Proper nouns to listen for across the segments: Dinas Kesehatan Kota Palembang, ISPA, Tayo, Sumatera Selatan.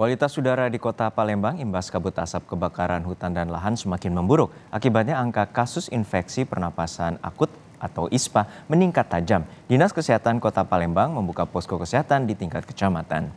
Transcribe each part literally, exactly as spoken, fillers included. Kualitas udara di Kota Palembang imbas kabut asap kebakaran hutan dan lahan semakin memburuk. Akibatnya angka kasus infeksi pernapasan akut atau I S P A meningkat tajam. Dinas Kesehatan Kota Palembang membuka posko kesehatan di tingkat kecamatan.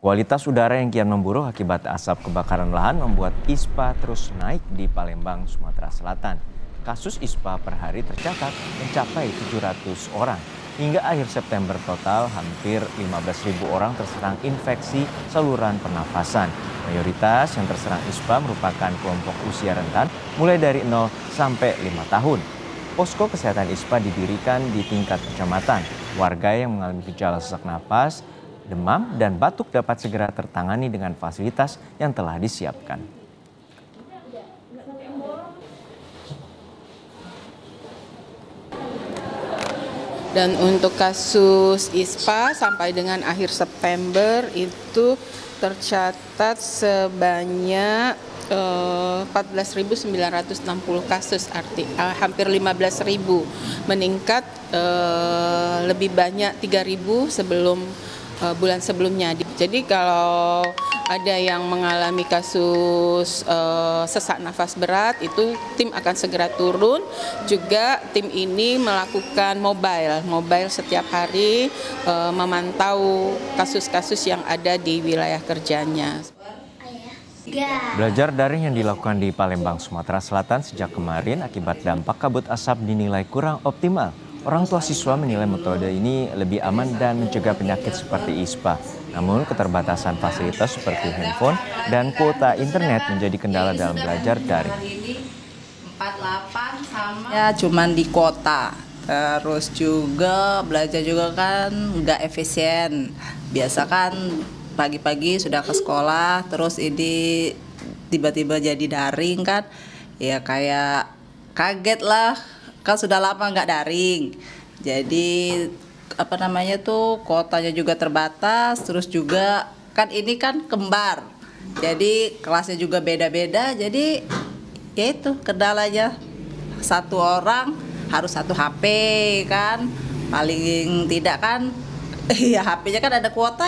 Kualitas udara yang kian memburuk akibat asap kebakaran lahan membuat I S P A terus naik di Palembang, Sumatera Selatan. Kasus I S P A per hari tercatat mencapai tujuh ratus orang. Hingga akhir September total hampir lima belas ribu orang terserang infeksi saluran pernafasan. Mayoritas yang terserang I S P A merupakan kelompok usia rentan mulai dari nol sampai lima tahun. Posko kesehatan I S P A didirikan di tingkat kecamatan. Warga yang mengalami gejala sesak napas, demam, dan batuk dapat segera tertangani dengan fasilitas yang telah disiapkan. Dan untuk kasus I S P A sampai dengan akhir September itu tercatat sebanyak eh, empat belas ribu sembilan ratus enam puluh kasus, arti ah, hampir lima belas ribu, meningkat eh, lebih banyak tiga ribu sebelum eh, bulan sebelumnya. Jadi kalau ada yang mengalami kasus eh, sesak nafas berat, itu tim akan segera turun. Juga tim ini melakukan mobile, mobile setiap hari eh, memantau kasus-kasus yang ada di wilayah kerjanya. Belajar daring yang dilakukan di Palembang, Sumatera Selatan sejak kemarin akibat dampak kabut asap dinilai kurang optimal. Orang tua siswa menilai metode ini lebih aman dan mencegah penyakit seperti I S P A. Namun keterbatasan fasilitas seperti handphone dan kuota internet menjadi kendala dalam belajar daring. Ya cuman di kota, terus juga belajar juga kan nggak efisien. Biasa kan pagi-pagi sudah ke sekolah, terus ini tiba-tiba jadi daring kan, ya kayak kaget lah. Kan sudah lama nggak daring, jadi apa namanya tuh kotanya juga terbatas, terus juga kan ini kan kembar, jadi kelasnya juga beda-beda, jadi ya itu kendalanya satu orang harus satu H P kan, paling tidak kan ya H P-nya kan ada kuota.